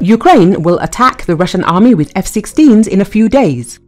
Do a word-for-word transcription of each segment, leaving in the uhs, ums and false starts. Ukraine will attack the Russian army with F sixteens in a few days.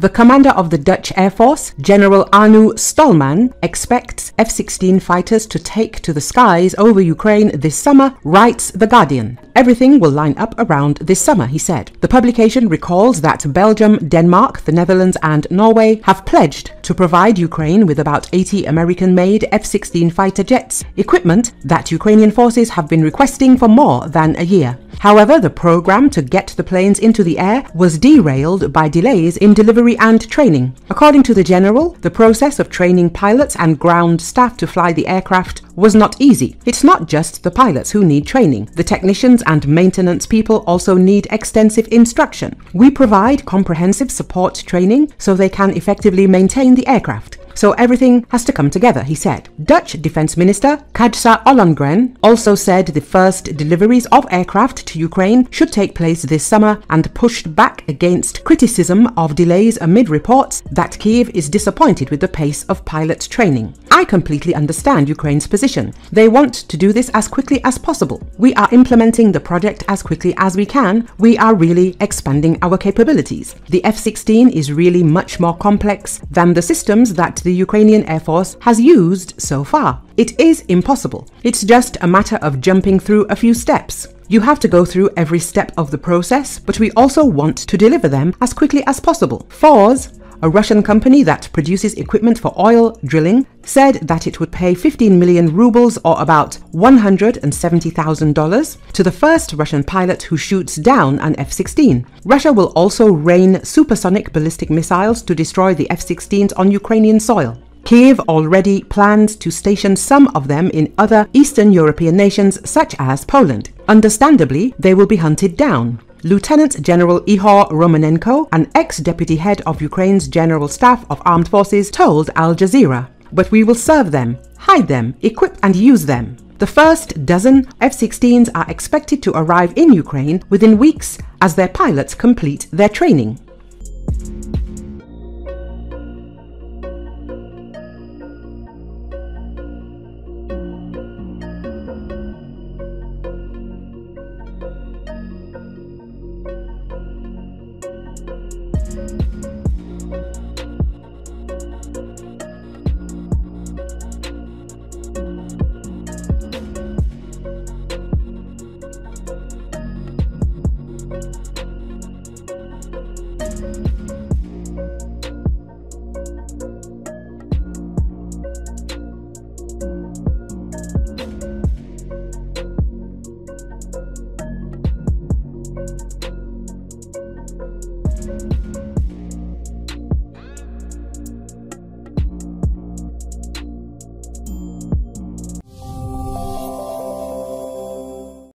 The commander of the Dutch Air Force, General Arnu Stollmann, expects F sixteen fighters to take to the skies over Ukraine this summer, writes The Guardian. Everything will line up around this summer, he said. The publication recalls that Belgium, Denmark, the Netherlands and Norway have pledged to provide Ukraine with about eighty American-made F sixteen fighter jets, equipment that Ukrainian forces have been requesting for more than a year. However, the program to get the planes into the air was derailed by delays in delivery and training. According to the general, the process of training pilots and ground staff to fly the aircraft was not easy. It's not just the pilots who need training. The technicians and maintenance people also need extensive instruction. We provide comprehensive support training so they can effectively maintain the aircraft. So everything has to come together, he said. Dutch Defense Minister Kajsa Ollongren also said the first deliveries of aircraft to Ukraine should take place this summer and pushed back against criticism of delays amid reports that Kyiv is disappointed with the pace of pilot training. I completely understand Ukraine's position. They want to do this as quickly as possible. We are implementing the project as quickly as we can. We are really expanding our capabilities. The F sixteen is really much more complex than the systems that the Ukrainian Air Force has used so far. It is impossible. It's just a matter of jumping through a few steps. You have to go through every step of the process, but we also want to deliver them as quickly as possible. Fores, a Russian company that produces equipment for oil drilling, said that it would pay fifteen million rubles, or about one hundred seventy thousand dollars, to the first Russian pilot who shoots down an F sixteen. Russia will also rain supersonic ballistic missiles to destroy the F sixteens on Ukrainian soil. Kyiv already plans to station some of them in other Eastern European nations, such as Poland. Understandably, they will be hunted down. Lieutenant General Ihor Romanenko, an ex-deputy head of Ukraine's General Staff of Armed Forces, told Al Jazeera, "But we will serve them, hide them, equip and use them." The first dozen F sixteens are expected to arrive in Ukraine within weeks as their pilots complete their training.